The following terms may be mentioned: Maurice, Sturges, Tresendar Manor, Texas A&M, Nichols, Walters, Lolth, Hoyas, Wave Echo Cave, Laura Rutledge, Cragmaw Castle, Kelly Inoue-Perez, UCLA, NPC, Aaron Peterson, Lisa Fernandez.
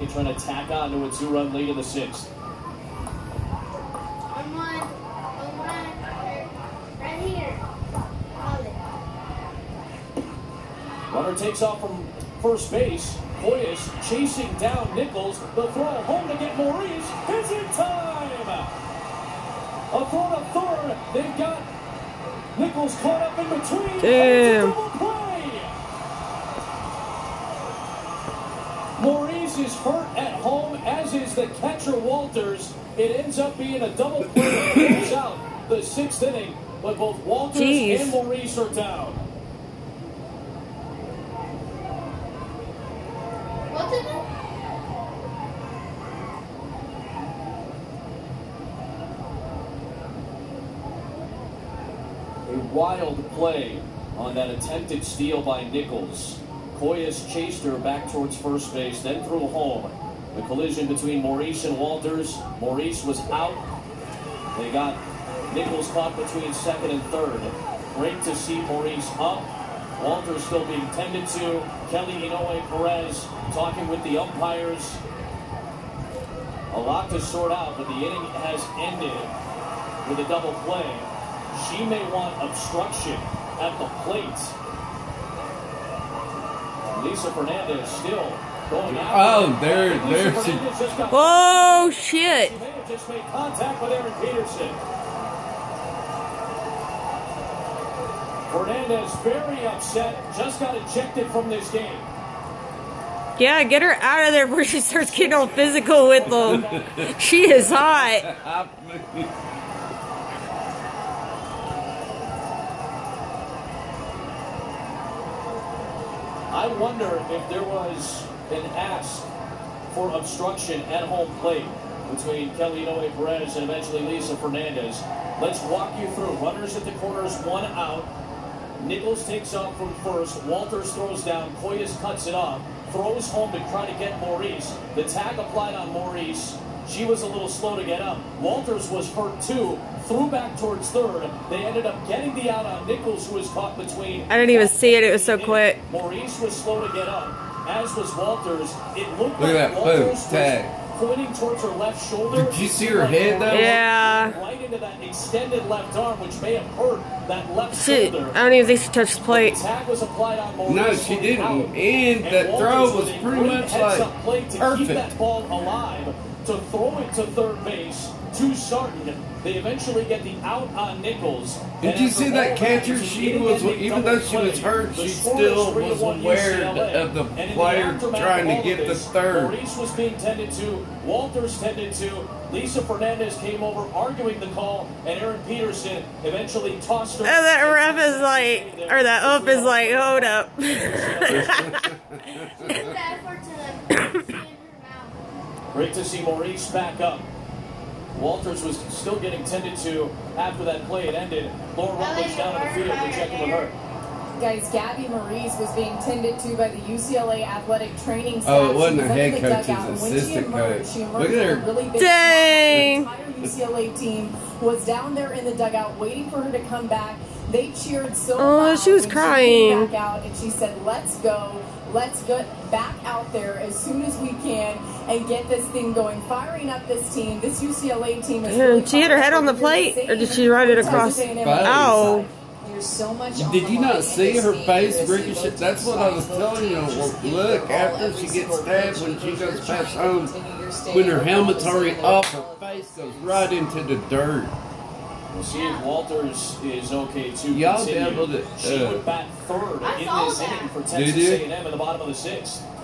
They trying to tack on to a two-run lead in the sixth. On one, right here. Hold it. Runner takes off from first base. Hoyas chasing down Nichols. They'll throw it home to get Maurice. It's in time! A throw to third. They've got Nichols caught up in between. Damn. Maurice is hurt at home, as is the catcher Walters. It ends up being a double play. It's out the sixth inning, but both Walters and Maurice are down. A wild play on that attempted steal by Nichols. Hoyas chased her back towards first base, then threw home. The collision between Maurice and Walters. Maurice was out. They got Nichols caught between second and third. Great to see Maurice up. Walters still being tended to. Kelly Inoue-Perez talking with the umpires. A lot to sort out, but the inning has ended with a double play. She may want obstruction at the plate. Lisa Fernandez still going out. Oh, there's she. Oh, shit. She may have just made contact with Aaron Peterson. Fernandez very upset. Just got ejected from this game. Yeah, get her out of there before she starts getting all physical with them. She is hot. I wonder if there was an ask for obstruction at home plate between Kelly Inoue-Perez and eventually Lisa Fernandez. Let's walk you through. Runners at the corners, one out. Nichols takes off from first. Walters throws down. Hoyas cuts it off. Throws home to try to get Maurice. The tag applied on Maurice. She was a little slow to get up. Walters was hurt too. Threw back towards third. They ended up getting the out on Nichols, who was caught between. I didn't even see it. It was so quick. Maurice was slow to get up, as was Walters. It looked like Walters was pointing towards her left shoulder. Did you see her head though? Yeah. Right into that extended left arm, which may have hurt that left shoulder. I don't even think she touched the plate. The tag was applied on Maurice. No, she didn't. And that throw was pretty much like perfect. Keep that ball alive. To throw it to third base, to Sarton. They eventually get the out on Nichols. Did you see that catcher? She was, even though she was hurt, she still was aware of the player trying to get the third. Maurice was being tended to, Walters tended to, Lisa Fernandez came over arguing the call, and Aaron Peterson eventually tossed her. Oh, that ref is like, or that ump is like, hold up. Great to see Maurice back up. Walters was still getting tended to after that play had ended. Laura Rutledge down on the field to check in with her. Guys, Gabby Maurice was being tended to by the UCLA athletic training staff. Oh, it wasn't a head coach's assistant coach. Look at her. Really big. Dang! The entire UCLA team was down there in the dugout waiting for her to come back. They cheered so loud. Oh, she was crying. She came back out and she said, "Let's go. Let's get back out there as soon as we can and get this thing going." Firing up this team. This UCLA team is really. She hit her head on the plate, or did she ride it across? Oh. There's so much. Did you not see her face ricochet? That's what I was telling you. Look, after she gets stabbed, when she goes past home, when her helmet's already off, her face goes right into the dirt. We'll see if Walters is okay to continue. She would bat third in this inning for Texas A&M at the bottom of the sixth.